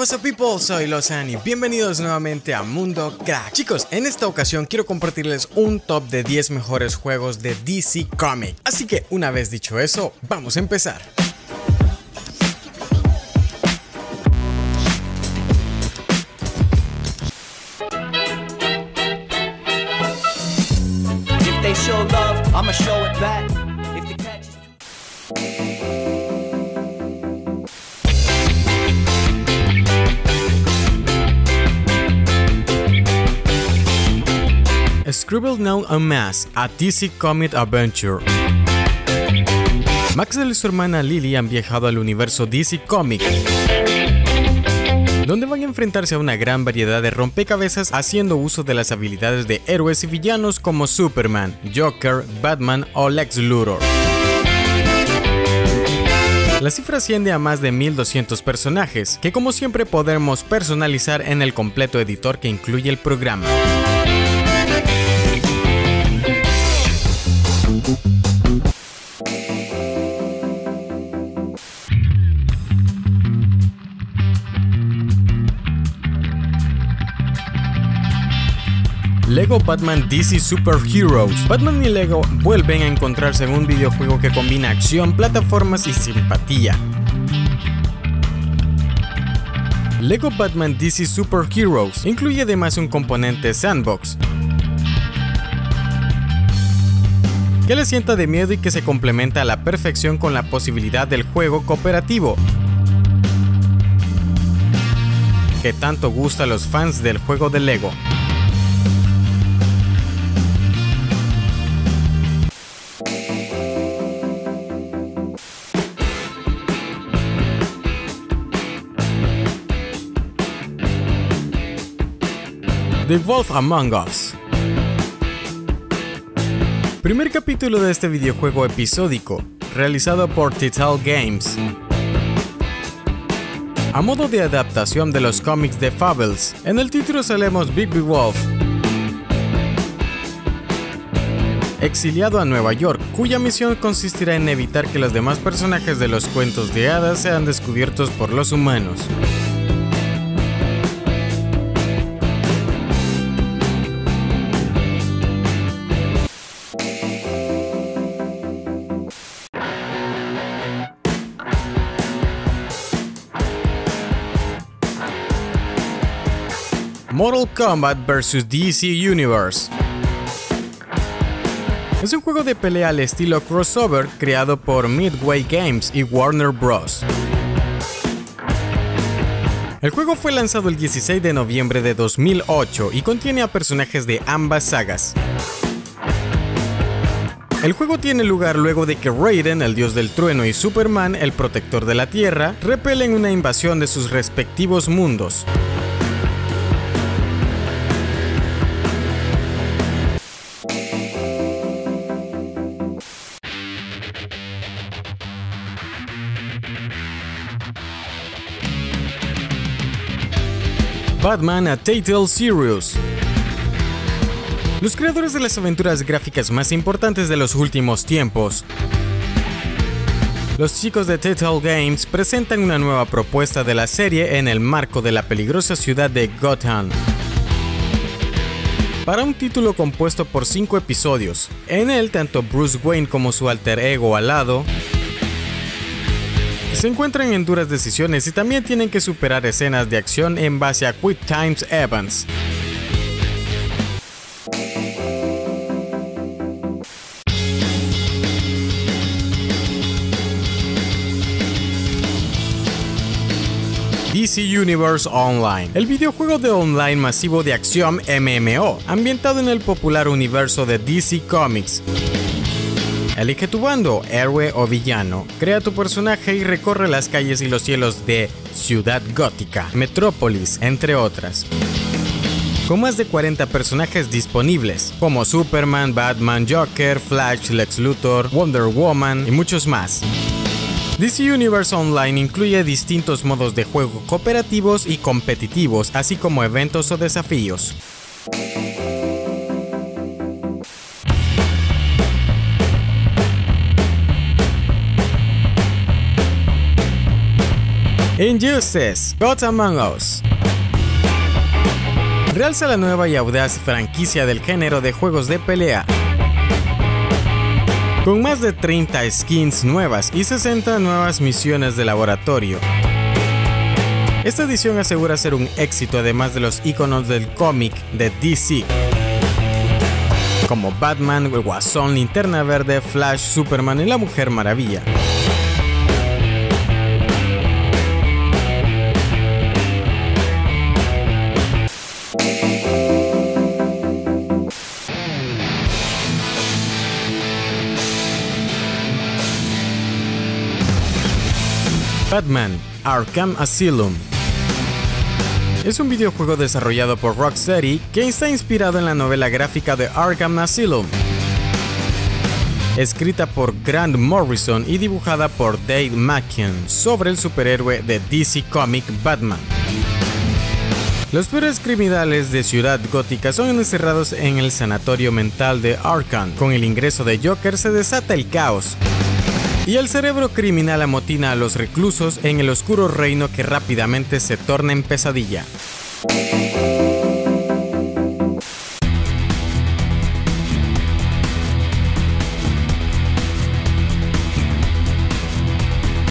pasa, people? Soy Lozan y bienvenidos nuevamente a Mundo Crack. Chicos, en esta ocasión quiero compartirles un top de 10 mejores juegos de DC Comics. Así que una vez dicho eso, vamos a empezar. If they show love, I'ma show it back. Scribblenauts Unmasked: A DC Comic Adventure. Max y su hermana Lily han viajado al universo DC Comics, donde van a enfrentarse a una gran variedad de rompecabezas haciendo uso de las habilidades de héroes y villanos como Superman, Joker, Batman o Lex Luthor. La cifra asciende a más de 1200 personajes, que como siempre podremos personalizar en el completo editor que incluye el programa. LEGO Batman DC Superheroes. Batman y LEGO vuelven a encontrarse en un videojuego que combina acción, plataformas y simpatía. LEGO Batman DC Superheroes incluye además un componente sandbox que le sienta de miedo y que se complementa a la perfección con la posibilidad del juego cooperativo que tanto gusta a los fans del juego de LEGO. The Wolf Among Us. Primer capítulo de este videojuego episódico, realizado por Telltale Games, a modo de adaptación de los cómics de Fables. En el título salemos Bigby Wolf, exiliado a Nueva York, cuya misión consistirá en evitar que los demás personajes de los cuentos de hadas sean descubiertos por los humanos. Mortal Kombat vs. DC Universe es un juego de pelea al estilo crossover creado por Midway Games y Warner Bros. El juego fue lanzado el 16 de noviembre de 2008 y contiene a personajes de ambas sagas. El juego tiene lugar luego de que Raiden, el dios del trueno, y Superman, el protector de la tierra, repelen una invasión de sus respectivos mundos. Batman Telltale Series. Los creadores de las aventuras gráficas más importantes de los últimos tiempos, los chicos de Telltale Games presentan una nueva propuesta de la serie en el marco de la peligrosa ciudad de Gotham, para un título compuesto por 5 episodios. En él, tanto Bruce Wayne como su alter ego alado se encuentran en duras decisiones y también tienen que superar escenas de acción en base a Quick Time Events. DC Universe Online, el videojuego de online masivo de acción MMO, ambientado en el popular universo de DC Comics. Elige tu bando, héroe o villano, crea tu personaje y recorre las calles y los cielos de Ciudad Gótica, Metrópolis, entre otras, con más de 40 personajes disponibles, como Superman, Batman, Joker, Flash, Lex Luthor, Wonder Woman y muchos más. DC Universe Online incluye distintos modos de juego cooperativos y competitivos, así como eventos o desafíos. Injustice, Gods Among Us realza la nueva y audaz franquicia del género de juegos de pelea. Con más de 30 skins nuevas y 60 nuevas misiones de laboratorio, esta edición asegura ser un éxito, además de los iconos del cómic de DC, como Batman, Guasón, Linterna Verde, Flash, Superman y la Mujer Maravilla. Batman Arkham Asylum es un videojuego desarrollado por Rocksteady que está inspirado en la novela gráfica de Arkham Asylum, escrita por Grant Morrison y dibujada por Dave McKean, sobre el superhéroe de DC Comic Batman. Los peores criminales de Ciudad Gótica son encerrados en el sanatorio mental de Arkham. Con el ingreso de Joker se desata el caos, y el cerebro criminal amotina a los reclusos en el oscuro reino que rápidamente se torna en pesadilla.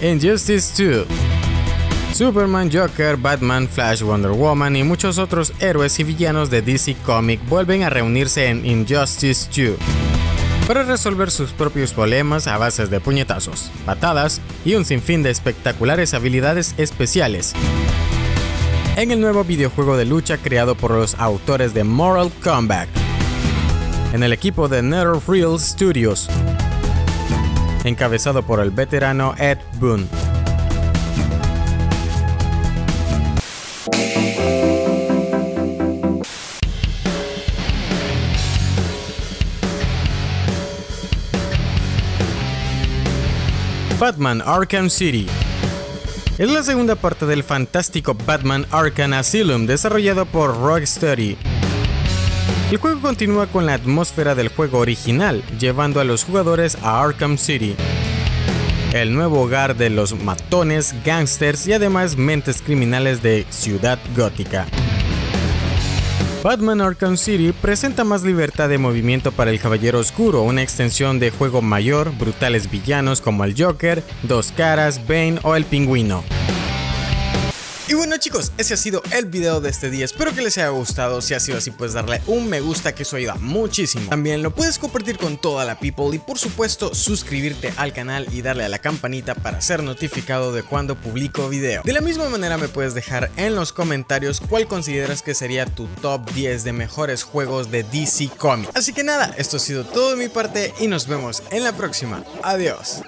Injustice 2. Superman, Joker, Batman, Flash, Wonder Woman y muchos otros héroes y villanos de DC Comics vuelven a reunirse en Injustice 2. Para resolver sus propios problemas a base de puñetazos, patadas y un sinfín de espectaculares habilidades especiales, en el nuevo videojuego de lucha creado por los autores de Mortal Kombat, en el equipo de NetherRealm Studios, encabezado por el veterano Ed Boon. Batman Arkham City es la segunda parte del fantástico Batman Arkham Asylum, desarrollado por Rocksteady. El juego continúa con la atmósfera del juego original, llevando a los jugadores a Arkham City, el nuevo hogar de los matones, gángsters y además mentes criminales de Ciudad Gótica. Batman Arkham City presenta más libertad de movimiento para el Caballero Oscuro, una extensión de juego mayor, brutales villanos como el Joker, Dos Caras, Bane o el Pingüino. Y bueno, chicos, ese ha sido el video de este día. Espero que les haya gustado. Si ha sido así, puedes darle un me gusta, que eso ayuda muchísimo. También lo puedes compartir con toda la people y por supuesto suscribirte al canal y darle a la campanita para ser notificado de cuando publico video. De la misma manera me puedes dejar en los comentarios cuál consideras que sería tu top 10 de mejores juegos de DC Comics. Así que nada, esto ha sido todo de mi parte y nos vemos en la próxima. Adiós.